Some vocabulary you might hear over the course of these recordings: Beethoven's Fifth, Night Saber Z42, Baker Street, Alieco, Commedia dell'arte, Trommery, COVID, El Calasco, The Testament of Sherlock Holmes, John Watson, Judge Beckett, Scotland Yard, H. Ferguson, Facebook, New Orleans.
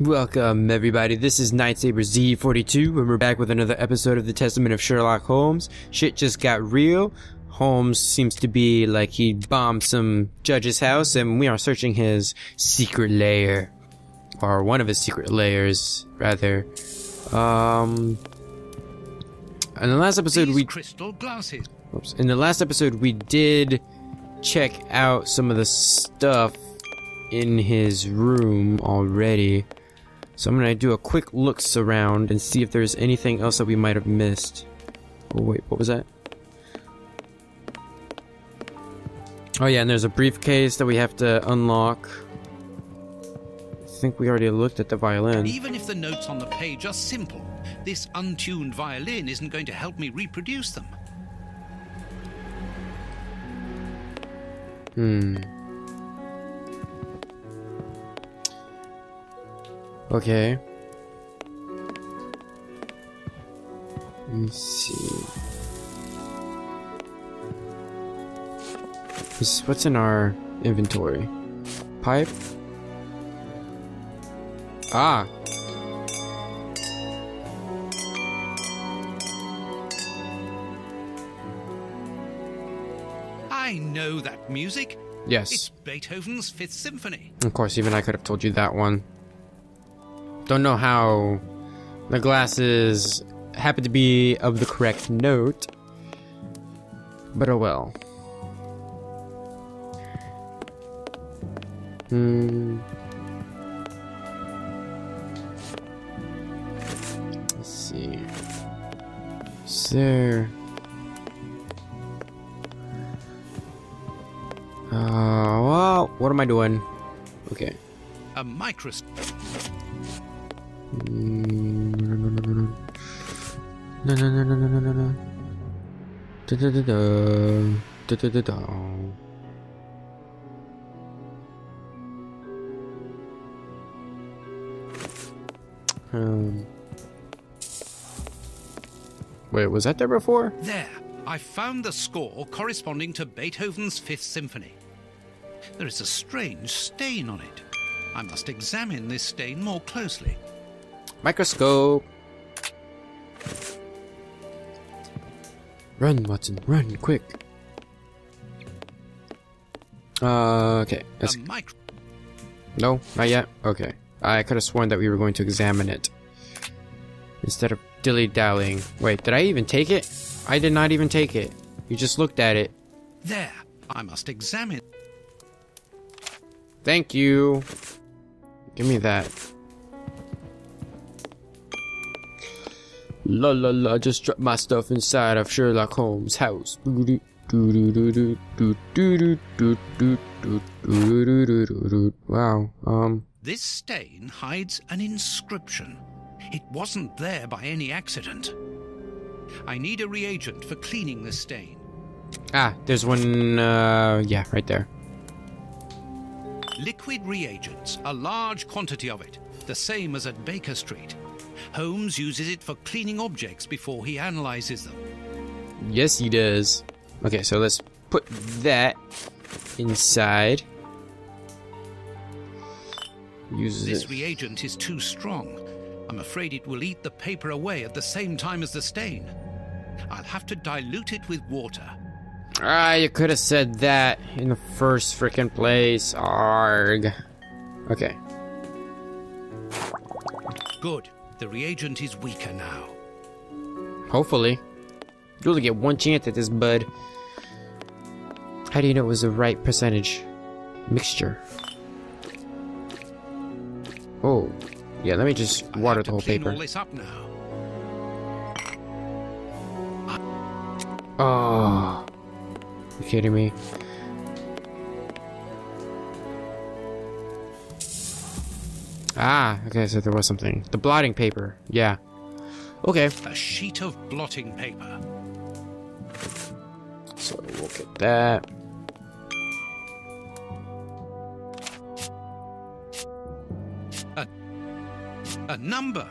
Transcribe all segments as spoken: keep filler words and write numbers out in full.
Welcome, everybody. This is Night Saber Z forty-two, and we're back with another episode of The Testament of Sherlock Holmes. Shit just got real. Holmes seems to be like he bombed some judge's house, and we are searching his secret lair. Or one of his secret lairs, rather. Um... In the last episode, These we... crystal glasses. Oops. In the last episode, we did check out some of the stuff in his room already. So I'm gonna do a quick look around and see if there's anything else that we might have missed. Oh wait, what was that? Oh yeah, and there's a briefcase that we have to unlock. I think we already looked at the violin. Even if the notes on the page are simple, this untuned violin isn't going to help me reproduce them. Hmm. Okay. Let me see. What's in our inventory? Pipe? Ah! I know that music. Yes. It's Beethoven's Fifth Symphony. Of course, even I could have told you that one. Don't know how the glasses happen to be of the correct note, but oh well. Hmm. Let's see. Sir. Uh, well, what am I doing? Okay. A microscope. No, no, no, no, no, no, no. Da da da da. Da da da da. Um. Wait, was that there before? There. I found the score corresponding to Beethoven's Fifth Symphony. There is a strange stain on it. I must examine this stain more closely. Microscope. Run, Watson, run, quick. Uh, okay. That's... No, not yet. Okay. I could have sworn that we were going to examine it. Instead of dilly-dallying. Wait, did I even take it? I did not even take it. You just looked at it. There. I must examine. Thank you. Give me that. La la la, just dropped my stuff inside of Sherlock Holmes' house. Wow, um... This stain hides an inscription. It wasn't there by any accident. I need a reagent for cleaning this stain. Ah, there's one, uh, yeah, right there. Liquid reagents, a large quantity of it, the same as at Baker Street. Holmes uses it for cleaning objects before he analyzes them. Yes, he does. Okay, so let's put that inside. Uses this it. Reagent is too strong. I'm afraid it will eat the paper away at the same time as the stain. I'll have to dilute it with water. Ah, you could have said that in the first frickin' place. Arg. Okay. Good. The reagent is weaker now. Hopefully. You only get one chance at this, bud. How do you know it was the right percentage? Mixture. Oh. Yeah, let me just water the whole paper. All this up now. Oh. You kidding me? Ah, okay, so there was something. The blotting paper, yeah. Okay. A sheet of blotting paper. So we'll get that. A, a number.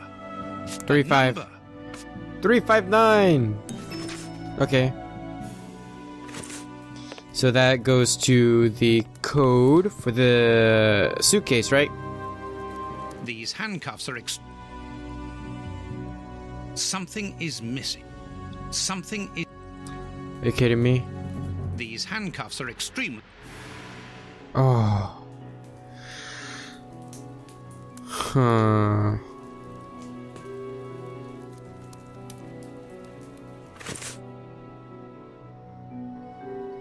Three a five. Number. Three five nine. Okay. So that goes to the code for the suitcase, right? These handcuffs are ex- Something is missing. Something is... Are you kidding me? These handcuffs are extremely... Oh. Huh.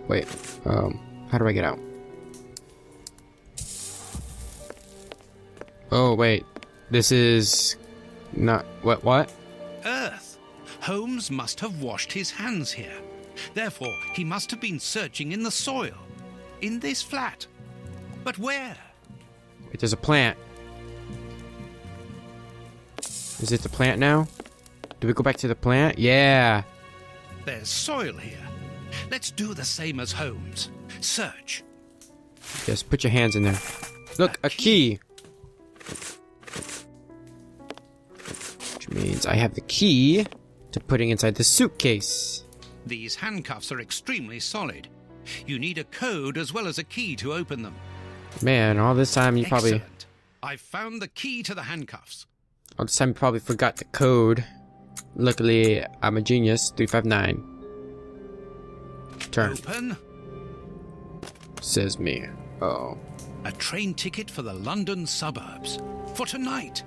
Wait, um, how do I get out? Oh, wait. This is... not... what, what? Earth. Holmes must have washed his hands here. Therefore, he must have been searching in the soil. In this flat. But where? Wait, there's a plant. Is it the plant now? Do we go back to the plant? Yeah! There's soil here. Let's do the same as Holmes. Search. Yes, put your hands in there. Look, a, a key. key. Which means I have the key to putting inside the suitcase. These handcuffs are extremely solid. You need a code as well as a key to open them. Man, all this time you Excellent. probably... I've found the key to the handcuffs. All this time you probably forgot the code. Luckily, I'm a genius. three five nine. Turn. Open. Says me. Oh. A train ticket for the London suburbs. For tonight.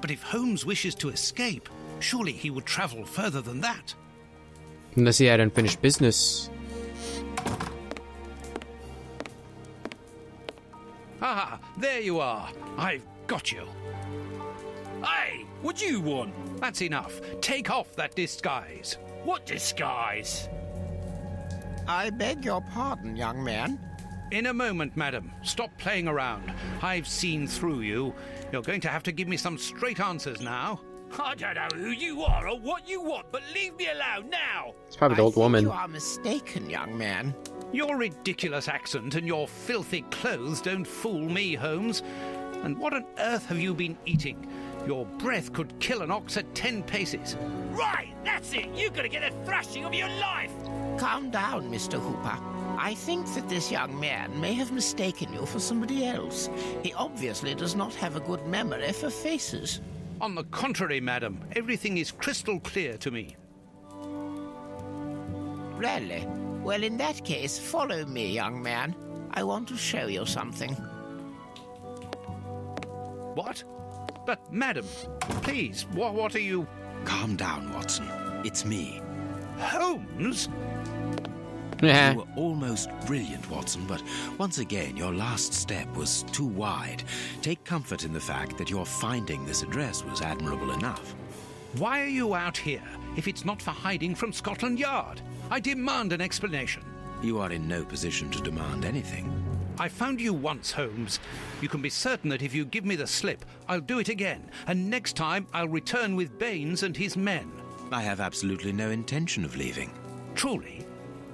But if Holmes wishes to escape, surely he would travel further than that. Unless he had unfinished business. Ah, there you are. I've got you. Hey, what do you want? That's enough. Take off that disguise. What disguise? I beg your pardon, young man. In a moment, madam. Stop playing around. I've seen through you. You're going to have to give me some straight answers now. I don't know who you are or what you want, but leave me alone now. It's probably the old woman. You are mistaken, young man. Your ridiculous accent and your filthy clothes don't fool me, Holmes. And what on earth have you been eating? Your breath could kill an ox at ten paces. Right, that's it. You're going to get a thrashing of your life. Calm down, Mister Hooper. I think that this young man may have mistaken you for somebody else. He obviously does not have a good memory for faces. On the contrary, madam, everything is crystal clear to me. Really? Well, in that case, follow me, young man. I want to show you something. What? But, madam, please, wh what are you... Calm down, Watson. It's me. Holmes? You were almost brilliant, Watson, but once again, your last step was too wide. Take comfort in the fact that your finding this address was admirable enough. Why are you out here if it's not for hiding from Scotland Yard? I demand an explanation. You are in no position to demand anything. I found you once, Holmes. You can be certain that if you give me the slip, I'll do it again, and next time I'll return with Baines and his men. I have absolutely no intention of leaving. Truly?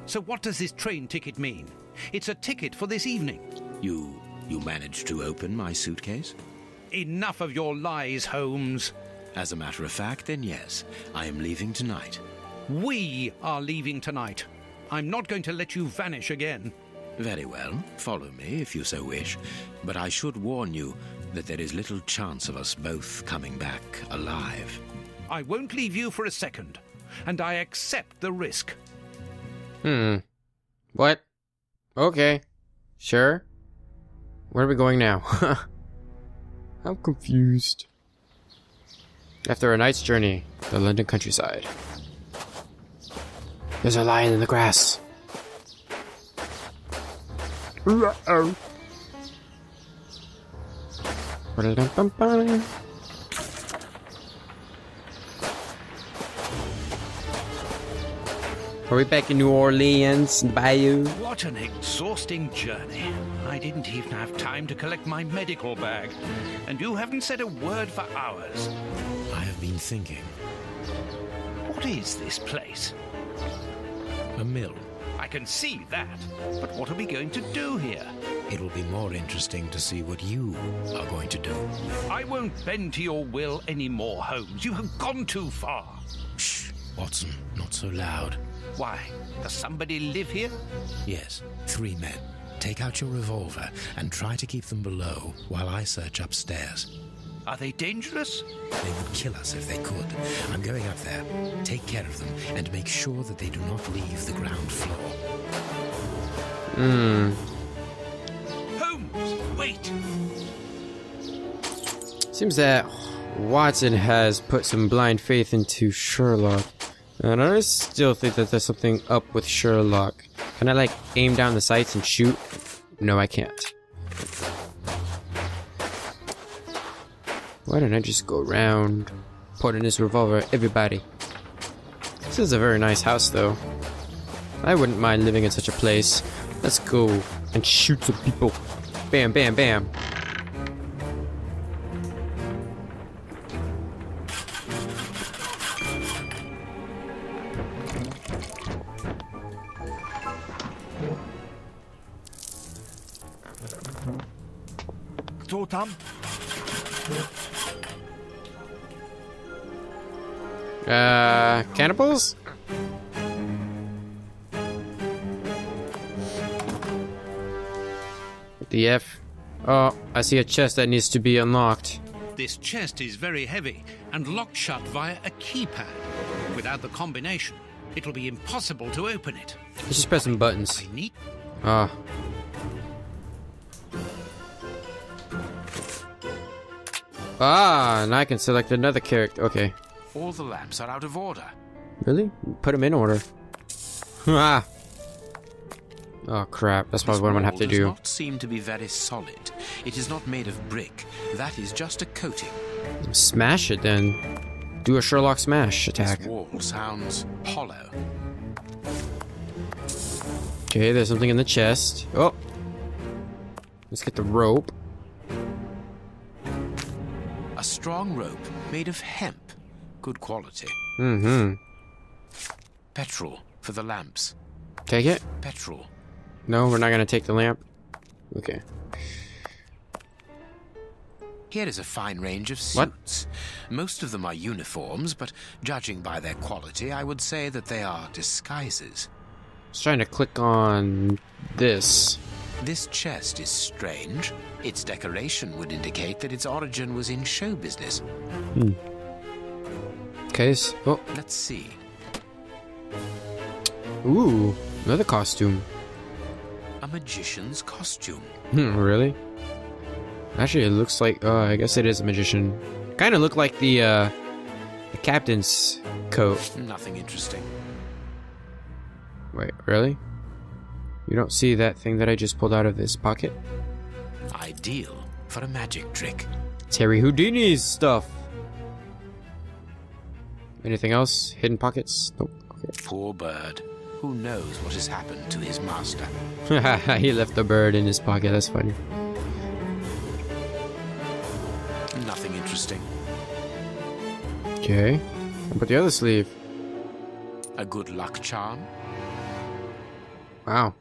So what does this train ticket mean? It's a ticket for this evening. You... you managed to open my suitcase? Enough of your lies, Holmes. As a matter of fact, then yes. I am leaving tonight. We are leaving tonight. I'm not going to let you vanish again. Very well. Follow me if you so wish. But I should warn you that there is little chance of us both coming back alive. I won't leave you for a second. And I accept the risk. Hmm. What? Okay. Sure. Where are we going now? I'm confused. After a night's journey, the London countryside. There's a lion in the grass. Uh-oh. Are we back in New Orleans, in the bayou? What an exhausting journey. I didn't even have time to collect my medical bag. And you haven't said a word for hours. I have been thinking. What is this place? A mill. I can see that. But what are we going to do here? It will be more interesting to see what you are going to do. I won't bend to your will anymore, Holmes. You have gone too far. Shh, Watson, not so loud. Why? Does somebody live here? Yes, three men. Take out your revolver and try to keep them below while I search upstairs. Are they dangerous? They would kill us if they could. I'm going up there. Take care of them and make sure that they do not leave the ground floor. Hmm. Holmes, wait. Seems that Watson has put some blind faith into Sherlock. And I still think that there's something up with Sherlock. Can I, like, aim down the sights and shoot? No, I can't. Why don't I just go around pointing this revolver at everybody? This is a very nice house, though. I wouldn't mind living in such a place. Let's go and shoot some people. Bam, bam, bam. Uh, cannibals? The F. Oh, I see a chest that needs to be unlocked. This chest is very heavy and locked shut via a keypad. Without the combination, it'll be impossible to open it. Let's just press some buttons. I need. Ah. Oh. Ah, and I can select another character. Okay. All the lamps are out of order. Really? Put them in order. Ah. Oh crap! That's probably what I'm gonna have to do. This wall does not seem to be very solid. It is not made of brick. That is just a coating. Smash it then. Do a Sherlock smash attack. This wall sounds hollow. Okay, there's something in the chest. Oh. Let's get the rope. A strong rope made of hemp. Good quality. Mm-hmm. Petrol for the lamps. Take it? Petrol. No, we're not going to take the lamp. Okay. Here is a fine range of suits. What? Most of them are uniforms, but judging by their quality, I would say that they are disguises. I was trying to click on this. This chest is strange. Its decoration would indicate that its origin was in show business. Hmm. Case. Oh. Let's see. Ooh, another costume. A magician's costume. Hmm, really? Actually, it looks like. Oh, I guess it is a magician. Kind of looked like the uh, the captain's coat. Nothing interesting. Wait, really? You don't see that thing that I just pulled out of this pocket? Ideal for a magic trick. Terry Houdini's stuff. Anything else? Hidden pockets? Nope. Okay. Poor bird. Who knows what has happened to his master? He left the bird in his pocket. That's funny. Nothing interesting. Okay. How about the other sleeve? A good luck charm. Wow.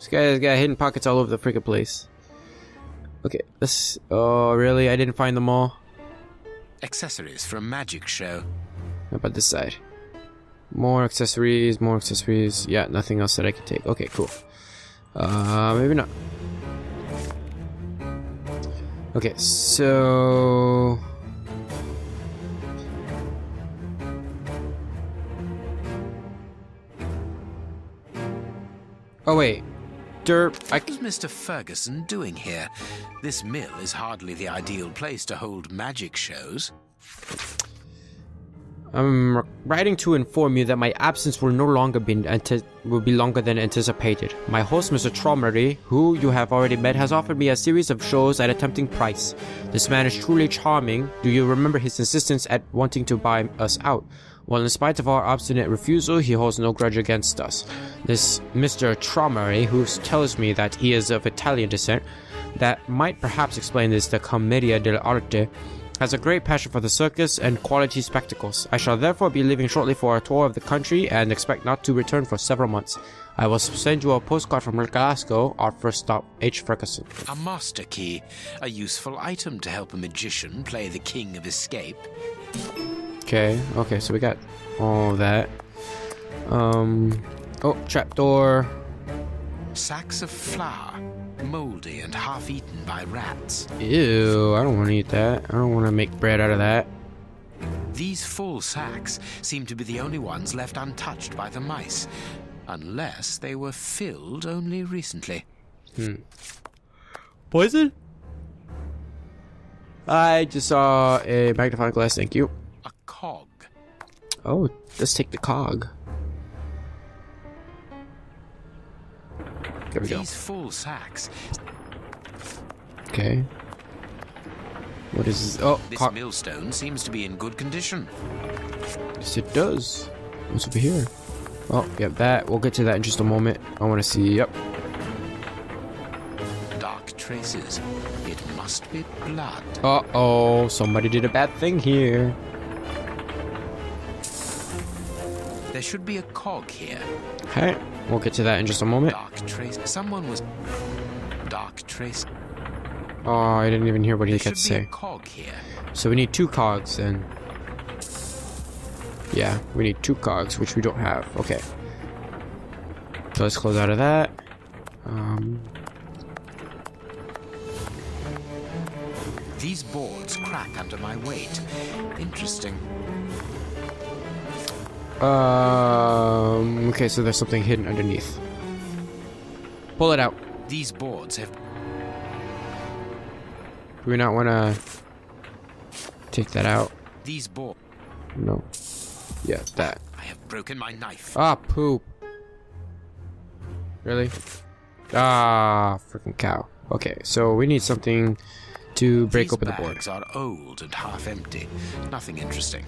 This guy's got hidden pockets all over the freaking place. Okay, this. Oh, really? I didn't find them all. Accessories for a magic show. How about this side? More accessories, more accessories. Yeah, nothing else that I can take. Okay, cool. Uh, maybe not. Okay, so. Oh, wait. Derp. What was Mister Ferguson doing here? This mill is hardly the ideal place to hold magic shows. I'm writing to inform you that my absence will no longer be will be longer than anticipated. My host, Mister Trommery, who you have already met, has offered me a series of shows at a tempting price. This man is truly charming. Do you remember his insistence at wanting to buy us out? Well, in spite of our obstinate refusal, he holds no grudge against us. This Mister Trommery, who tells me that he is of Italian descent, that might perhaps explain this, the Commedia dell'arte, has a great passion for the circus and quality spectacles. I shall therefore be leaving shortly for a tour of the country and expect not to return for several months. I will send you a postcard from El Calasco, our first stop, H. Ferguson. A master key, a useful item to help a magician play the king of escape. Okay, okay, so we got all that. Um, oh, trapdoor. Sacks of flour. moldy and half eaten by rats. Ew, I don't want to eat that. I don't want to make bread out of that. These full sacks seem to be the only ones left untouched by the mice, unless they were filled only recently. Hmm. Poison? I just saw a magnifying glass, thank you. A cog. Oh, let's take the cog. There we go. These full sacks. Okay. What is this? Oh, this millstone seems to be in good condition. Yes, it does. What's over here? Oh, yeah, that. We'll get to that in just a moment. I want to see. Yep. Dark traces. It must be blood. Uh oh, somebody did a bad thing here. There should be a cog here. Okay, we'll get to that in just a moment. Dark trace. Someone was. Dark trace. Oh, I didn't even hear what he had to say. Cog here. So we need two cogs then. Yeah, we need two cogs, which we don't have. Okay. So let's close out of that. Um. These boards crack under my weight. Interesting. Um. Okay, so there's something hidden underneath. Pull it out. These boards have. Do we not want to take that out? These boards. No. Yeah, that. I have broken my knife. Ah, poop. Really? Ah, freaking cow. Okay, so we need something to break These open the board. These bags are old and half empty. Nothing interesting.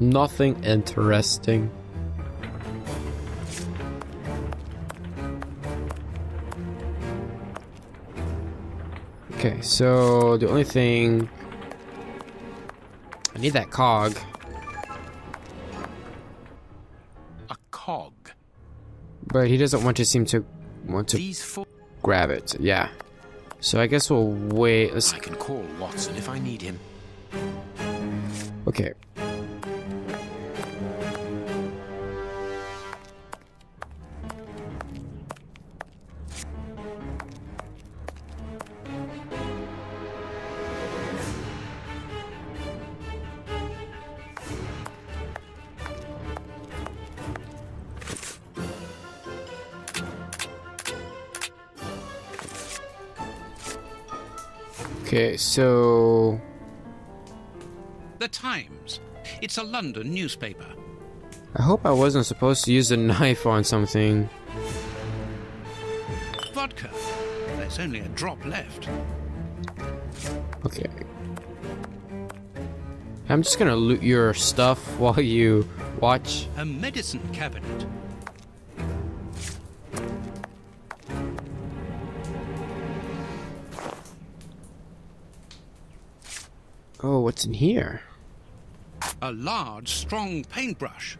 Nothing interesting. Okay, so the only thing I need that cog. A cog. But he doesn't want to seem to want to grab it. Yeah. So I guess we'll wait. Let's... I can call Watson if I need him. Okay. Okay, so... The Times. It's a London newspaper. I hope I wasn't supposed to use a knife on something. Vodka. There's only a drop left. Okay. I'm just gonna loot your stuff while you watch. A medicine cabinet. Oh, what's in here? A large, strong paintbrush.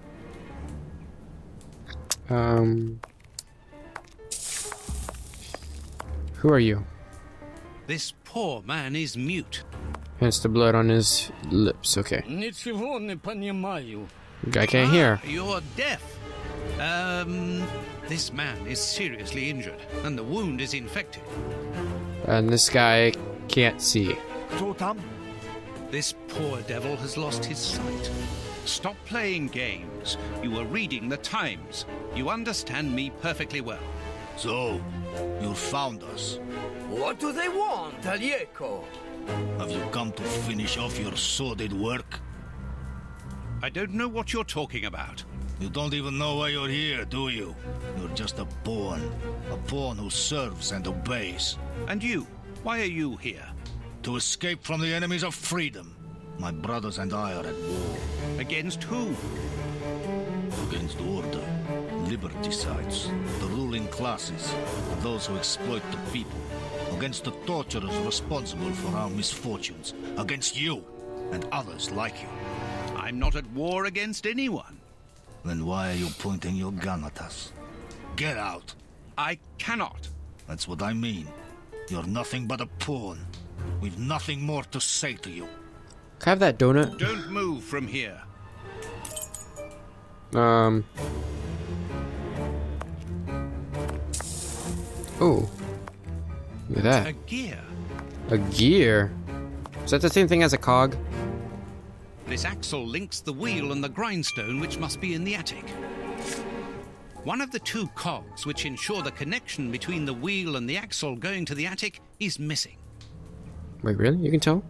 Um... Who are you? This poor man is mute. Hence the blood on his lips, okay. I can't hear. Ah, you're deaf. Um... This man is seriously injured, and the wound is infected. And this guy can't see. This poor devil has lost his sight. Stop playing games. You were reading the Times. You understand me perfectly well. So, you found us. What do they want, Alieco? Have you come to finish off your sordid work? I don't know what you're talking about. You don't even know why you're here, do you? You're just a pawn. A pawn who serves and obeys. And you? Why are you here? To escape from the enemies of freedom. My brothers and I are at war. Against who? Against order. Liberty sides. The ruling classes. And those who exploit the people. Against the torturers responsible for our misfortunes. Against you. And others like you. I'm not at war against anyone. Then why are you pointing your gun at us? Get out. I cannot. That's what I mean. You're nothing but a pawn. We've nothing more to say to you. Can I have that donut? Don't move from here. Um. Oh. Look at that. A gear. A gear? Is that the same thing as a cog? This axle links the wheel and the grindstone, which must be in the attic. One of the two cogs which ensure the connection between the wheel and the axle going to the attic is missing. Wait, really? You can tell?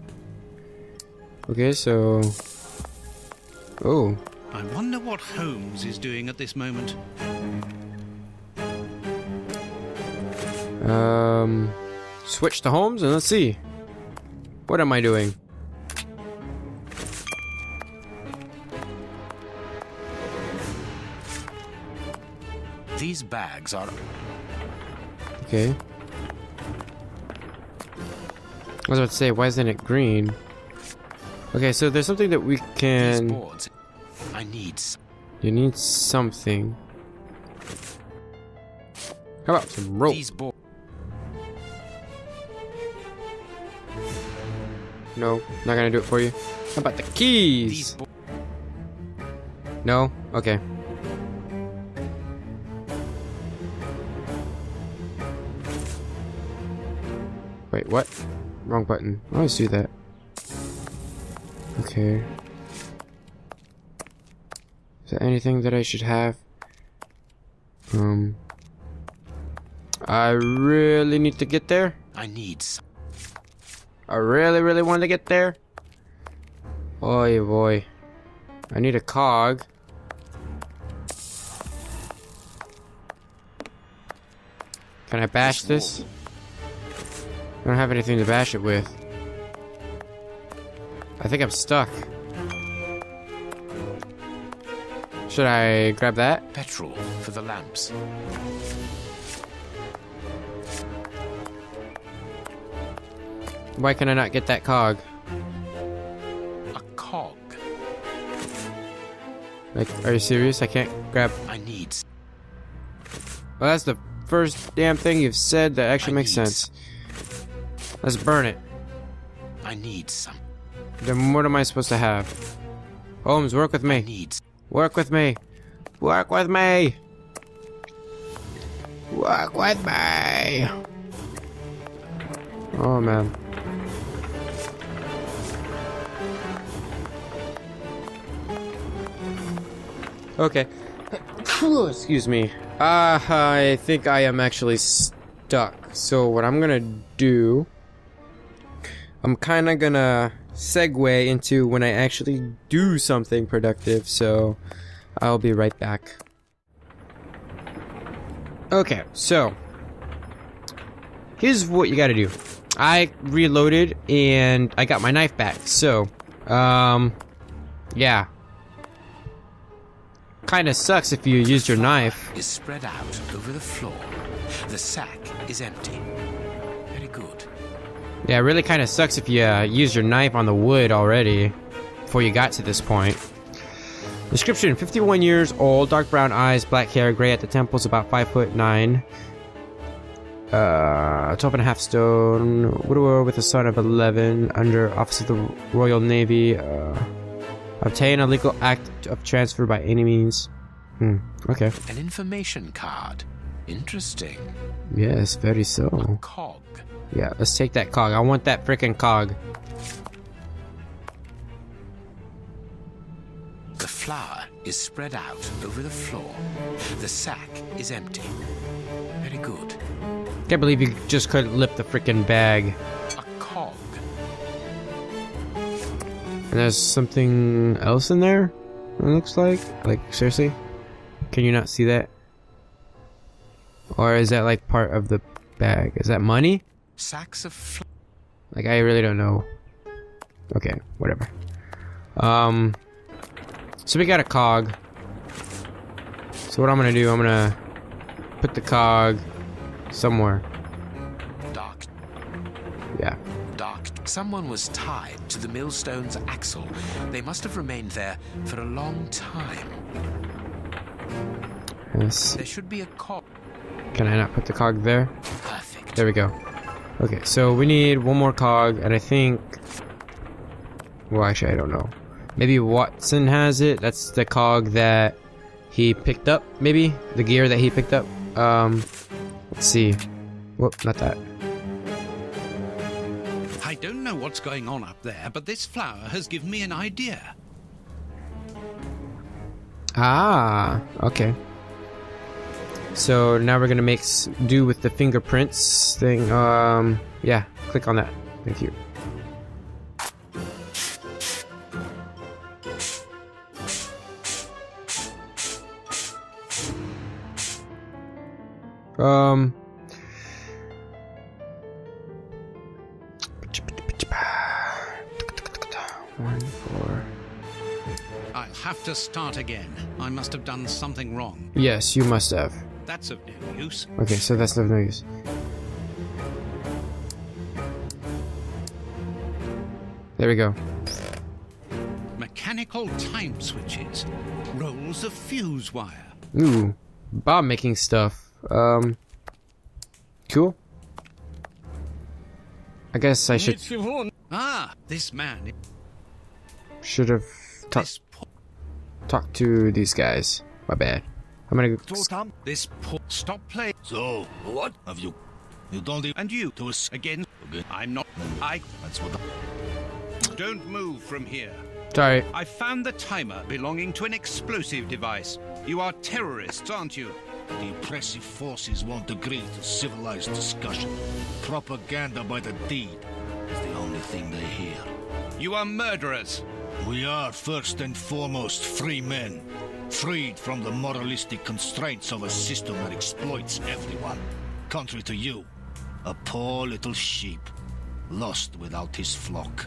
Okay, so... Oh. I wonder what Holmes is doing at this moment. Um... Switch to Holmes and let's see. What am I doing? These bags are... Okay. I was about to say, why isn't it green? Okay, so there's something that we can... These boards. I need... You need something. How about some rope? These boards. No, not gonna do it for you. How about the keys? No? Okay. Wait, what? Wrong button. I always do that. Okay. Is there anything that I should have? Um. I really need to get there. I need. I really, really want to get there. Oy boy. I need a cog. Can I bash this? I don't have anything to bash it with. I think I'm stuck. Should I grab that? Petrol for the lamps. Why can I not get that cog? A cog. Like, are you serious? I can't grab. I need. Well, that's the first damn thing you've said that actually I makes sense. Let's burn it. I need some. Then what am I supposed to have? Holmes, work with me. I need. Work with me. Work with me. Work with me. Oh man. Okay. Excuse me. Uh, I think I am actually stuck. So what I'm gonna do... I'm kinda gonna segue into when I actually do something productive, so I'll be right back. Okay, so... Here's what you gotta do. I reloaded and I got my knife back, so... Um... Yeah. Kinda sucks if you used your knife. ...is spread out over the floor. The sack is empty. Very good. Yeah, it really kinda sucks if you uh, used your knife on the wood already before you got to this point. Description: fifty-one years old, dark brown eyes, black hair, gray at the temples, about five foot nine. Uh, twelve and a half stone, widower with a son of eleven, under office of the Royal Navy. Uh, obtain a legal act of transfer by any means. Hmm, okay. An information card. Interesting. Yes, very so. A cog. Yeah, let's take that cog. I want that frickin' cog. The flour is spread out over the floor. The sack is empty. Very good. Can't believe you just couldn't lift the frickin' bag. A cog. And there's something else in there? It looks like. Like, seriously? Can you not see that? Or is that like part of the bag? Is that money? Sacks of fl like, I really don't know. Okay, whatever. Um. So we got a cog. So what I'm gonna do, I'm gonna put the cog somewhere. Dark. Yeah. Dark. Someone was tied to the millstone's axle. They must have remained there for a long time. Yes. There should be a cog. Can I not put the cog there? Perfect. There we go. Okay, so we need one more cog, and I think... Well, actually, I don't know. Maybe Watson has it. That's the cog that he picked up, maybe? The gear that he picked up. Um... Let's see. Whoop, not that. what's going on up there, but this flower has given me an idea. Ah, okay. So now we're gonna make do with the fingerprints thing. Um, yeah, click on that. Thank you. Um. One, four. I'll have to start again. I must have done something wrong. Yes, you must have. That's of no use. Okay, so that's of no use. There we go. Mechanical time switches. Rolls of fuse wire. Ooh, bomb making stuff. Um, cool. I guess I should. Ah, this man. Should have talked talked to these guys. My bad. I'm gonna go. This poor stop play. So what have you? You don't even. And you to us again. Okay. I'm not. I. That's what. The... Don't move from here. Sorry. I found the timer belonging to an explosive device. You are terrorists, aren't you? The oppressive forces won't agree to civilized discussion. Propaganda by the deed is the only thing they hear. You are murderers. We are first and foremost free men, freed from the moralistic constraints of a system that exploits everyone. Contrary to you, a poor little sheep, lost without his flock.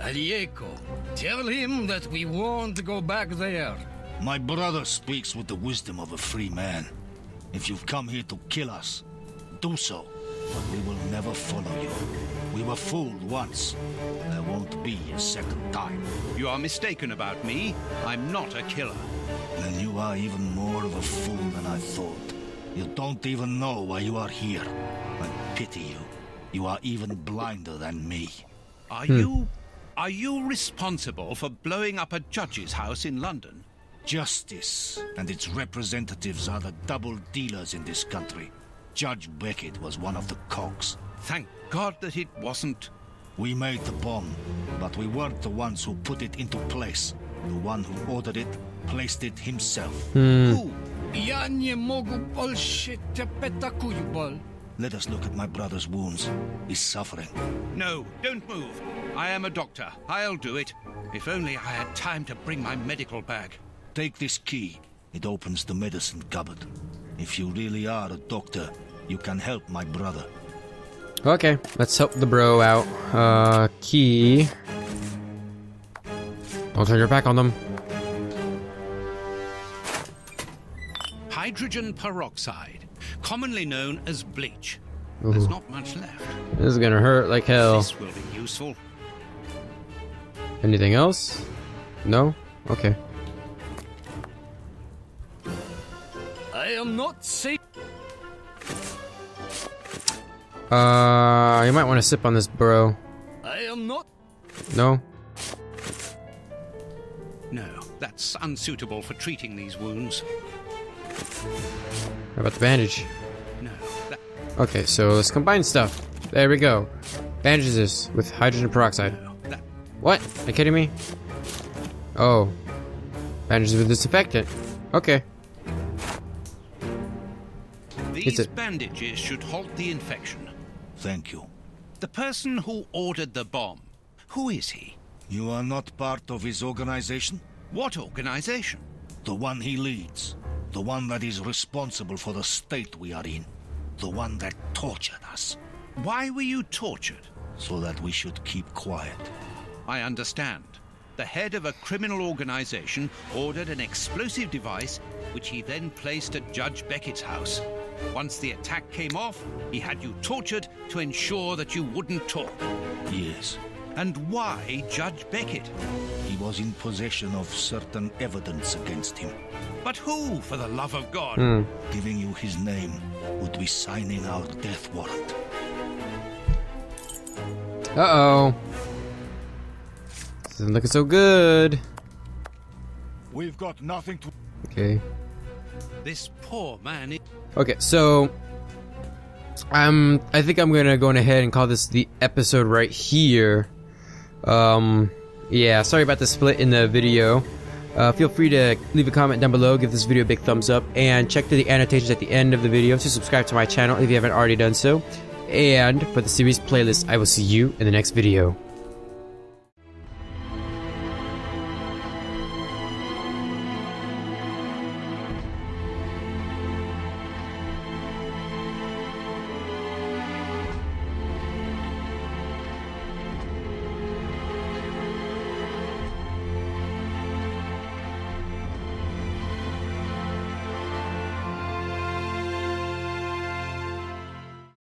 Alieco, tell him that we won't go back there. My brother speaks with the wisdom of a free man. If you've come here to kill us, do so, but we will never follow you. We were fooled once. There won't be a second time. You are mistaken about me. I'm not a killer. Then you are even more of a fool than I thought. You don't even know why you are here. I pity you. You are even blinder than me. Are hmm. you... Are you responsible for blowing up a judge's house in London? Justice and its representatives are the double dealers in this country. Judge Beckett was one of the cogs. Thank God that it wasn't. We made the bomb, but we weren't the ones who put it into place. The one who ordered it placed it himself. Hmm. Let us look at my brother's wounds. He's suffering. No, don't move. I am a doctor. I'll do it. If only I had time to bring my medical bag. Take this key. It opens the medicine cupboard. If you really are a doctor, you can help my brother. Okay, let's help the bro out. Uh, key. Don't turn your back on them. Hydrogen peroxide, commonly known as bleach. Ooh. There's not much left. This is gonna hurt like hell. This will be useful. Anything else? No? Okay. I am not safe. Uh, you might want to sip on this, bro. I am not. No. No, that's unsuitable for treating these wounds. How about the bandage? No. That... Okay, so let's combine stuff. There we go. Bandages with hydrogen peroxide. No, that... What? Are you kidding me? Oh, bandages with disinfectant. Okay. These bandages should halt the infection. Thank you. The person who ordered the bomb, who is he? You are not part of his organization? What organization? The one he leads. The one that is responsible for the state we are in. The one that tortured us. Why were you tortured? So that we should keep quiet. I understand. The head of a criminal organization ordered an explosive device, which he then placed at Judge Beckett's house. Once the attack came off, he had you tortured to ensure that you wouldn't talk. Yes. And why Judge Beckett? He was in possession of certain evidence against him. But who, for the love of God? Mm. Giving you his name would be signing our death warrant. Uh-oh. This isn't looking so good. We've got nothing to... Okay. This poor man is... Okay, so I'm um, I think I'm gonna go ahead and call this the episode right here. Um, yeah, sorry about the split in the video. Uh, feel free to leave a comment down below, give this video a big thumbs up, and check through the annotations at the end of the video to subscribe to my channel if you haven't already done so. And for the series playlist, I will see you in the next video.